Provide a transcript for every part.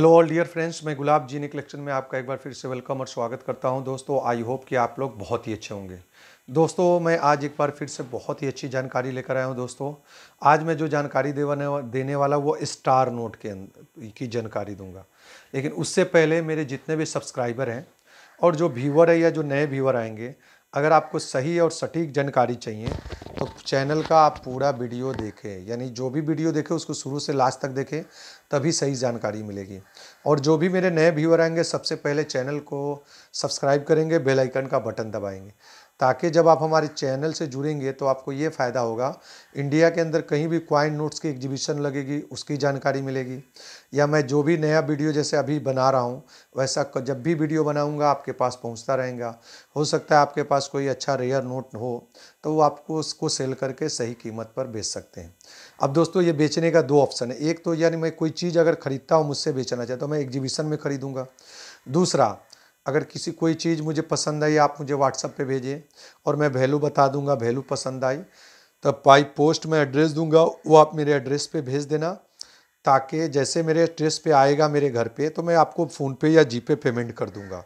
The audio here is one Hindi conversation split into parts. हेलो ऑल डियर फ्रेंड्स, मैं गुलाब जीने कलेक्शन में आपका एक बार फिर से वेलकम और स्वागत करता हूं। दोस्तों आई होप कि आप लोग बहुत ही अच्छे होंगे। दोस्तों मैं आज एक बार फिर से बहुत ही अच्छी जानकारी लेकर आया हूं। दोस्तों आज मैं जो जानकारी देने वाला वो स्टार नोट के अंदर की जानकारी दूंगा, लेकिन उससे पहले मेरे जितने भी सब्सक्राइबर हैं और जो व्यूवर है या जो नए व्यूवर आएंगे, अगर आपको सही और सटीक जानकारी चाहिए तो चैनल का आप पूरा वीडियो देखें, यानी जो भी वीडियो देखें उसको शुरू से लास्ट तक देखें, तभी सही जानकारी मिलेगी। और जो भी मेरे नए व्यूअर आएंगे सबसे पहले चैनल को सब्सक्राइब करेंगे, बेल आइकन का बटन दबाएंगे, ताकि जब आप हमारे चैनल से जुड़ेंगे तो आपको ये फ़ायदा होगा, इंडिया के अंदर कहीं भी कॉइन नोट्स की एग्जीबिशन लगेगी उसकी जानकारी मिलेगी, या मैं जो भी नया वीडियो जैसे अभी बना रहा हूँ वैसा जब भी वीडियो बनाऊँगा आपके पास पहुँचता रहेगा। हो सकता है आपके पास कोई अच्छा रेयर नोट हो तो वो आपको उसको सेल करके सही कीमत पर बेच सकते हैं। अब दोस्तों ये बेचने का दो ऑप्शन है, एक तो यानी मैं कोई चीज़ अगर ख़रीदता हूँ मुझसे बेचना चाहता तो मैं एग्जीबिशन में ख़रीदूँगा, दूसरा अगर किसी कोई चीज़ मुझे पसंद आई आप मुझे व्हाट्सएप पे भेजिए और मैं वैल्यू बता दूंगा, वैल्यू पसंद आई तो बाई पोस्ट मैं एड्रेस दूंगा, वो आप मेरे एड्रेस पे भेज देना, ताकि जैसे मेरे एड्रेस पे आएगा मेरे घर पे तो मैं आपको फ़ोनपे या जीपे पेमेंट कर दूंगा।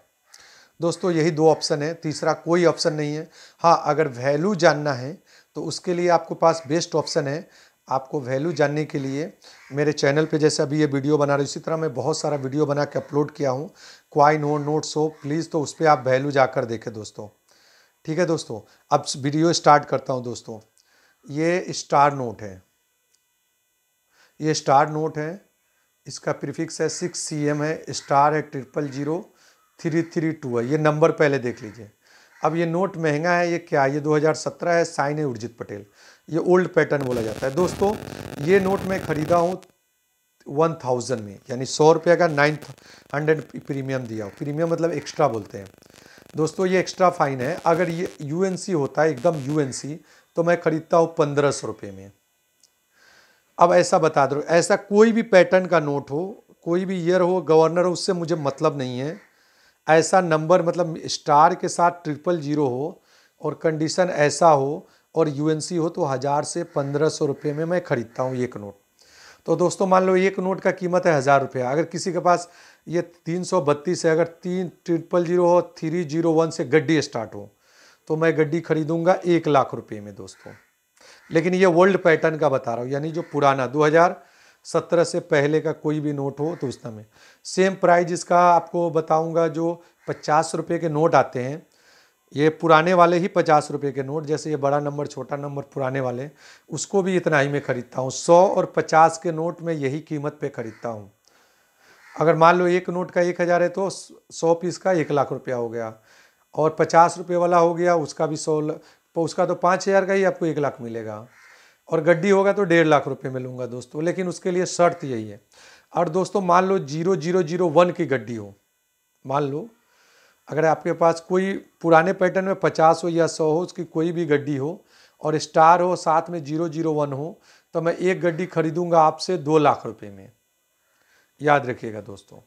दोस्तों यही दो ऑप्शन है, तीसरा कोई ऑप्शन नहीं है। हाँ, अगर वैल्यू जानना है तो उसके लिए आपके पास बेस्ट ऑप्शन है। आपको वैल्यू जानने के लिए मेरे चैनल पे जैसे अभी ये वीडियो बना रहे इसी तरह मैं बहुत सारा वीडियो बना के अपलोड किया हूँ, क्वाइन हो नोट्स हो, प्लीज़ तो उस पर आप वैल्यू जाकर देखें दोस्तों। ठीक है दोस्तों, अब वीडियो स्टार्ट करता हूँ। दोस्तों ये स्टार नोट है, ये स्टार नोट है, इसका प्रीफिक्स है 6 CM है, स्टार है 000332 है, ये नंबर पहले देख लीजिए। अब ये नोट महंगा है, ये क्या है, ये 2017 है, साइन है उर्जित पटेल, ये ओल्ड पैटर्न बोला जाता है। दोस्तों ये नोट मैं ख़रीदा हूँ 1000 में, यानी 100 रुपये का 900 प्रीमियम दिया हो, प्रीमियम मतलब एक्स्ट्रा बोलते हैं दोस्तों, ये एक्स्ट्रा फाइन है। अगर ये UNC होता है एकदम UNC तो मैं ख़रीदता हूँ 1500 रुपये में। अब ऐसा बता दो, ऐसा कोई भी पैटर्न का नोट हो, कोई भी ईयर हो, गवर्नर हो, उससे मुझे मतलब नहीं है। ऐसा नंबर मतलब स्टार के साथ 000 हो और कंडीशन ऐसा हो और UNC हो तो 1000 से 1500 रुपये में मैं ख़रीदता हूँ एक नोट। तो दोस्तों मान लो एक नोट का कीमत है 1000 रुपया, अगर किसी के पास ये 332 है, अगर 3000 हो 301 से गड्डी स्टार्ट हो तो मैं गड्डी ख़रीदूँगा 1 लाख रुपये में दोस्तों। लेकिन ये वर्ल्ड पैटर्न का बता रहा हूँ, यानी जो पुराना 2017 से पहले का कोई भी नोट हो तो उसका मैं सेम प्राइस इसका आपको बताऊंगा। जो 50 रुपये के नोट आते हैं, ये पुराने वाले ही 50 रुपये के नोट, जैसे ये बड़ा नंबर छोटा नंबर पुराने वाले, उसको भी इतना ही मैं ख़रीदता हूँ। 100 और 50 के नोट में यही कीमत पे ख़रीदता हूँ। अगर मान लो एक नोट का 1000 है तो 100 पीस का 1 लाख रुपया हो गया, और 50 रुपये वाला हो गया उसका भी 100 उसका तो 5000 का ही आपको 1 लाख मिलेगा, और गड्डी होगा तो 1.5 लाख रुपये में लूँगा दोस्तों। लेकिन उसके लिए शर्त यही है। और दोस्तों मान लो 0001 की गड्डी हो, मान लो अगर आपके पास कोई पुराने पैटर्न में 50 हो या 100 हो, उसकी कोई भी गड्डी हो और स्टार हो साथ में 001 हो तो मैं एक गड्डी ख़रीदूँगा आपसे 2 लाख रुपये में। याद रखिएगा दोस्तों,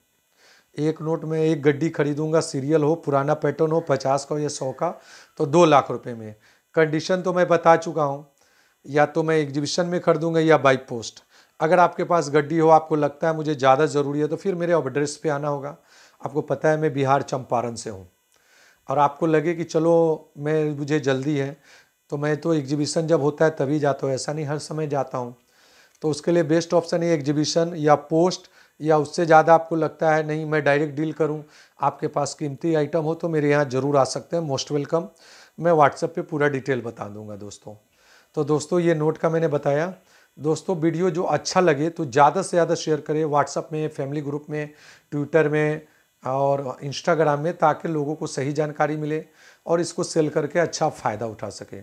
एक नोट में एक गड्डी ख़रीदूँगा, सीरियल हो पुराना पैटर्न हो 50 का या 100 का, तो 2 लाख रुपये में। कंडीशन तो मैं बता चुका हूँ, या तो मैं एग्जीबिशन में ख़रीदूँगा या बाई पोस्ट। अगर आपके पास गड्डी हो, आपको लगता है मुझे ज़्यादा ज़रूरी है, तो फिर मेरे एड्रेस पे आना होगा। आपको पता है मैं बिहार चंपारण से हूँ, और आपको लगे कि चलो मैं मुझे जल्दी है तो मैं तो एग्जीबिशन जब होता है तभी जाता हूँ, ऐसा नहीं हर समय जाता हूँ। तो उसके लिए बेस्ट ऑप्शन है एग्जीबिशन या पोस्ट, या उससे ज़्यादा आपको लगता है नहीं मैं डायरेक्ट डील करूँ, आपके पास कीमती आइटम हो तो मेरे यहाँ ज़रूर आ सकते हैं, मोस्ट वेलकम। मैं व्हाट्सएप पर पूरा डिटेल बता दूँगा दोस्तों। तो दोस्तों ये नोट का मैंने बताया। दोस्तों वीडियो जो अच्छा लगे तो ज़्यादा से ज़्यादा शेयर करें व्हाट्सएप में, फैमिली ग्रुप में, ट्विटर में और इंस्टाग्राम में, ताकि लोगों को सही जानकारी मिले और इसको सेल करके अच्छा फ़ायदा उठा सके।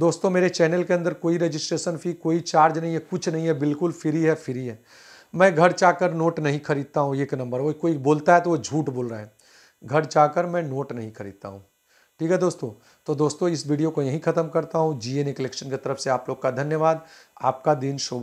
दोस्तों मेरे चैनल के अंदर कोई रजिस्ट्रेशन फ़ी, कोई चार्ज नहीं है, कुछ नहीं है, बिल्कुल फ्री है। फ्री है, मैं घर जाकर नोट नहीं खरीदता हूँ, एक नंबर। वो कोई बोलता है तो वो झूठ बोल रहा है, घर जाकर मैं नोट नहीं खरीदता हूँ। ठीक है दोस्तों, तो दोस्तों इस वीडियो को यहीं ख़त्म करता हूँ। GNA कलेक्शन की तरफ से आप लोग का धन्यवाद, आपका दिन शुभ।